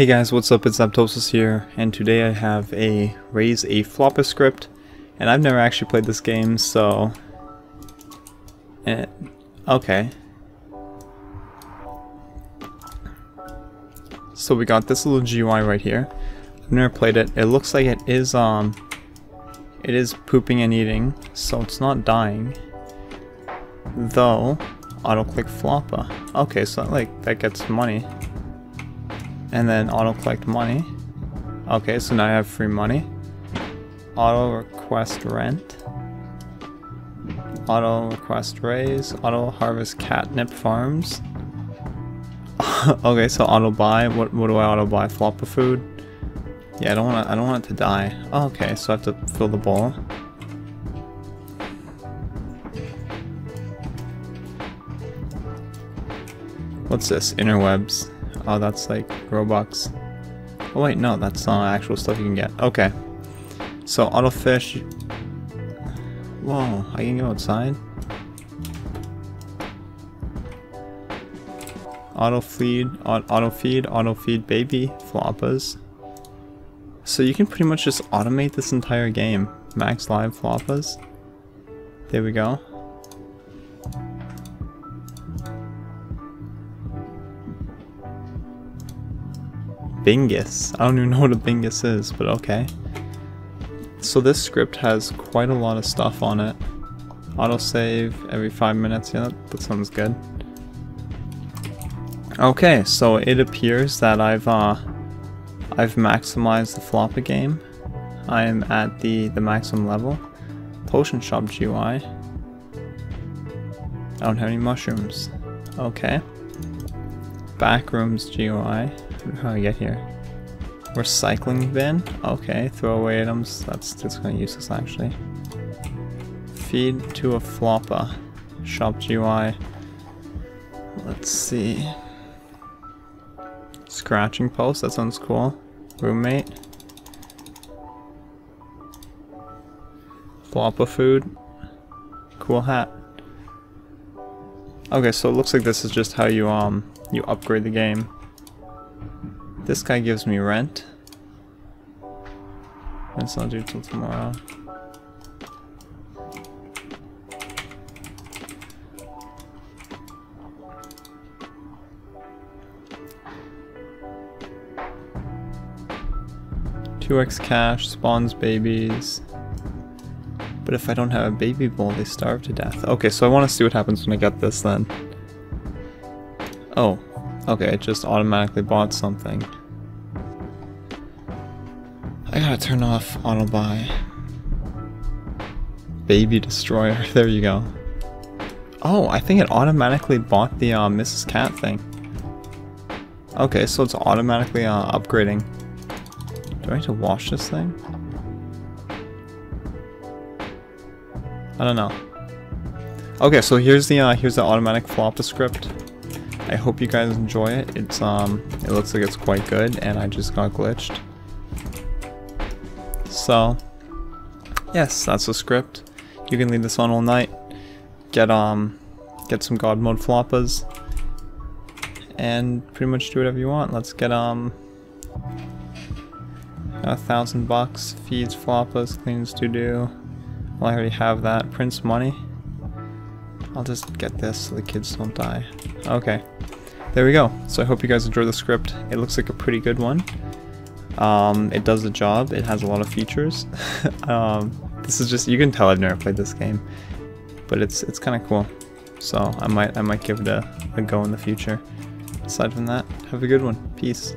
Hey guys, what's up? It's Zaptosis here, and today I have a raise a floppa script, and I've never actually played this game, so... okay. So we got this little GUI right here. I've never played it. It looks like it is pooping and eating, so it's not dying. Though, auto-click floppa. Okay, so that gets money. And then auto collect money. Okay, so now I have free money. Auto request rent. Auto request raise. Auto harvest catnip farms. Okay, so auto buy. What do I auto buy? Floppa food. Yeah, I don't want it to die. Oh, okay, so I have to fill the bowl. What's this? Interwebs. Oh, that's like Robux. Oh wait, no, that's not actual stuff you can get. Okay. So, auto fish. Whoa, I can go outside. Auto feed baby, floppas. So you can pretty much just automate this entire game. Max live floppas. There we go. Bingus. I don't even know what a Bingus is, but okay. So this script has quite a lot of stuff on it. Autosave every 5 minutes, yeah, that sounds good. Okay, so it appears that I've maximized the floppa game. I am at the maximum level. Potion shop GUI. I don't have any mushrooms. Okay. Backrooms GUI. How do I get here? Recycling bin? Okay, throwaway items. That's kind of useless actually. Feed to a floppa. Shop GUI. Let's see. Scratching post, that sounds cool. Roommate. Floppa food. Cool hat. Okay, so it looks like this is just how you you upgrade the game. This guy gives me rent. Rent's not due till tomorrow. $2x cash, spawns babies. But if I don't have a baby bowl, they starve to death. Okay, so I want to see what happens when I get this then. Oh. Okay, it just automatically bought something. I gotta turn off auto buy. Baby destroyer, there you go. Oh, I think it automatically bought the Mrs. Cat thing. Okay, so it's automatically upgrading. Do I need to wash this thing? I don't know. Okay, so here's the automatic floppa script. I hope you guys enjoy it. It's it looks like it's quite good, and I just got glitched. So yes, that's the script. You can leave this on all night. Get some god mode floppas, and pretty much do whatever you want. Let's get 1,000 bucks. Feeds floppas, cleans to do. Well, I already have that. Prints money. I'll just get this so the kids don't die. Okay, there we go. So I hope you guys enjoy the script. It looks like a pretty good one. It does the job. It has a lot of features. This is just, you can tell I've never played this game, but it's kind of cool. So I might give it a go in the future. Aside from that, have a good one. Peace.